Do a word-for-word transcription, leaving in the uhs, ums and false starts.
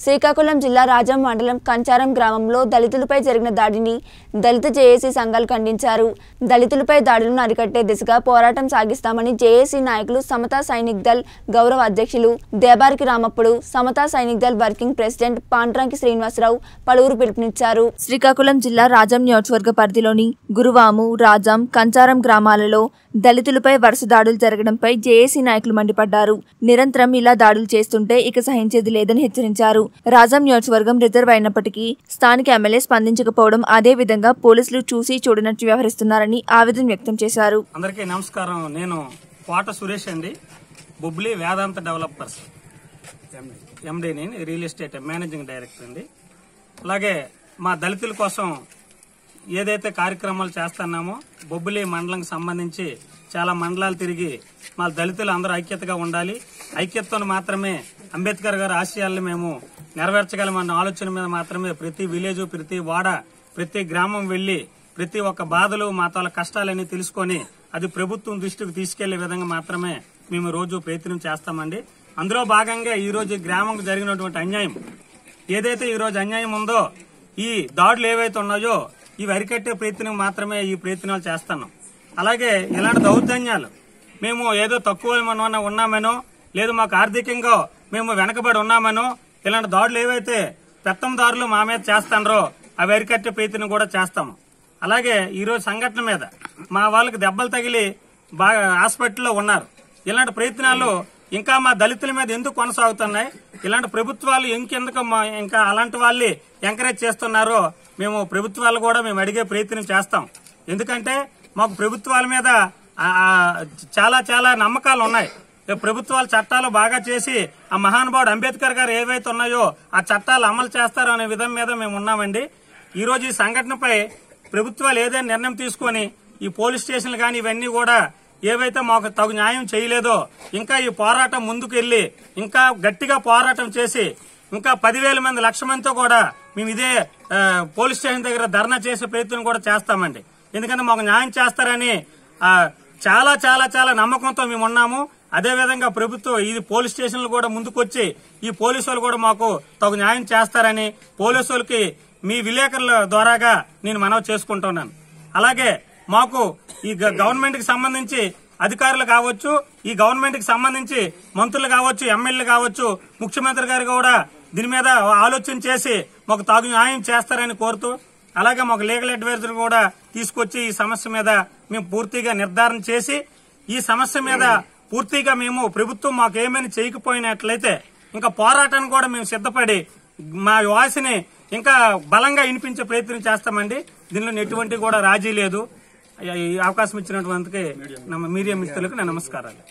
శ్రీకాకుళం జిల్లా రాజాం మండలం కంచరాం గ్రామంలో దళితులపై జరిగిన దాడిని దళిత జేఏసీ సంఘాలు ఖండించారు. దళితులపై దాడులను అరికట్టే దిశగా పోరాటం సాగిస్తామని జేఏసీ నాయకులు సమతా సైనిక్ దళ్ గౌరవ అధ్యక్షులు దేబారికి రామప్పుడు, సమతా సైనిక్ దళ్ వర్కింగ్ ప్రెసిడెంట్ పాండ్రాంకి శ్రీనివాసరావు పలువురు పిలుపునిచ్చారు. శ్రీకాకుళం జిల్లా రాజాం నియోజకవర్గ పరిధిలోని గురువాము, రాజాం, కంచరాం గ్రామాలలో దళితులపై వరుస దాడులు జరగడంపై జేఏసీ నాయకులు మండిపడ్డారు. నిరంతరం ఇలా దాడులు చేస్తుంటే ఇక సహించేది లేదని హెచ్చరించారు. రాజాం నియోజకవర్గం రిజర్వ్ అయినప్పటికీ స్థానిక ఎమ్మెల్యే స్పందించకపోవడం, అదే విధంగా పోలీసులు చూసి చూడనట్టు వ్యవహరిస్తున్నారని ఆవేదన వ్యక్తం చేశారు. అందరికీ నమస్కారం. నేను కోట సురేష్ అండి, బొబ్లీ వేదాంత డెవలపర్స్ ఎండీని, రియల్ ఎస్టేట్ మేనేజింగ్ డైరెక్టర్ అండి. అలాగే మా దళితుల కోసం ఏదైతే కార్యక్రమాలు చేస్తున్నామో, బొబ్బిలి మండలంకి సంబంధించి చాలా మండలాలు తిరిగి మా దళితులు అందరూ ఐక్యతగా ఉండాలి, ఐక్యతతో మాత్రమే అంబేద్కర్ గారి ఆశయాలను మేము నెరవేర్చగలమన్న ఆలోచన మీద మాత్రమే ప్రతి విలేజ్, ప్రతి వాడ, ప్రతి గ్రామం వెళ్లి ప్రతి ఒక్క బాధలు, మా తాల కష్టాలన్నీ తెలుసుకొని అది ప్రభుత్వం దృష్టికి తీసుకెళ్లే విధంగా మాత్రమే మేము రోజు ప్రయత్నం చేస్తామండి. అందులో భాగంగా ఈ రోజు గ్రామంకు జరిగినటువంటి అన్యాయం ఏదైతే ఈ రోజు అన్యాయం ఉందో, ఈ దాడులు ఏవైతే ఉన్నాయో ఇవి అరికట్టే ప్రయత్నం మాత్రమే ఈ ప్రయత్నాలు చేస్తున్నాం. అలాగే ఇలాంటి దౌర్జన్యాలు మేము ఏదో తక్కువ మనం ఉన్నామనో, లేదు మాకు ఆర్థికంగా మేము వెనకబడి ఉన్నామనో, ఇలాంటి దాడులు ఏవైతే పెత్తందారులు మా మీద చేస్తారో అవి అరికట్టే ప్రయత్నం కూడా చేస్తాము. అలాగే ఈరోజు సంఘటన మీద మా వాళ్ళకి దెబ్బలు తగిలి బాగా హాస్పిటల్లో ఉన్నారు. ఇలాంటి ప్రయత్నాలు ఇంకా మా దళితుల మీద ఎందుకు కొనసాగుతున్నాయి? ఇలాంటి ప్రభుత్వాలు ఇంకెందుకు ఇంకా అలాంటి వాళ్ళని ఎంకరేజ్ చేస్తున్నారో మేము ప్రభుత్వాలు కూడా మేము అడిగే ప్రయత్నం చేస్తాం. ఎందుకంటే మాకు ప్రభుత్వాల మీద చాలా చాలా నమ్మకాలు ఉన్నాయి. ప్రభుత్వాలు చట్టాలు బాగా చేసి ఆ మహానుభావుడు అంబేద్కర్ గారు ఏవైతే ఉన్నాయో ఆ చట్టాలు అమలు చేస్తారు అనే విధం మీద మేము ఉన్నామండి. ఈ రోజు ఈ సంఘటనపై ప్రభుత్వాలు ఏదైనా నిర్ణయం తీసుకుని ఈ పోలీస్ స్టేషన్లు కానీ ఇవన్నీ కూడా ఏవైతే మాకు తగు న్యాయం చేయలేదో, ఇంకా ఈ పోరాటం ముందుకు వెళ్లి ఇంకా గట్టిగా పోరాటం చేసి ఇంకా పదివేల మంది, లక్ష మందితో కూడా మేము ఇదే పోలీస్ స్టేషన్ దగ్గర ధర్నా చేసే ప్రయత్నం కూడా చేస్తామండి. ఎందుకంటే మాకు న్యాయం చేస్తారని చాలా చాలా చాలా నమ్మకంతో మేము ఉన్నాము. అదేవిధంగా ప్రభుత్వం ఇది పోలీస్ స్టేషన్లు కూడా ముందుకొచ్చి ఈ పోలీసు కూడా మాకు తగు న్యాయం చేస్తారని పోలీసులకి మీ విలేకరుల ద్వారాగా నేను మనవి చేసుకుంటున్నాను. అలాగే మాకు ఈ గవర్నమెంట్ కి సంబంధించి అధికారులు కావచ్చు, ఈ గవర్నమెంట్ కి సంబంధించి మంత్రులు కావచ్చు, ఎమ్మెల్యేలు కావచ్చు, ముఖ్యమంత్రి గారు కూడా దీని మీద ఆలోచన చేసి మాకు తాగు న్యాయం చేస్తారని కోరుతూ, అలాగే మాకు లీగల్ అడ్వైజర్ కూడా తీసుకొచ్చి ఈ సమస్య మీద మేము పూర్తిగా నిర్ధారణ చేసి ఈ సమస్య మీద పూర్తిగా మేము ప్రభుత్వం మాకు ఏమైనా చేయకపోయినట్లయితే ఇంకా పోరాటాన్ని కూడా మేము సిద్ధపడి మా వాయిస్ని ఇంకా బలంగా వినిపించే ప్రయత్నం చేస్తామండి. దీనిలో ఎటువంటి కూడా రాజీ లేదు. ఈ అవకాశం ఇచ్చినటువంటి మీడియా మిత్రులకు నా నమస్కారాలు.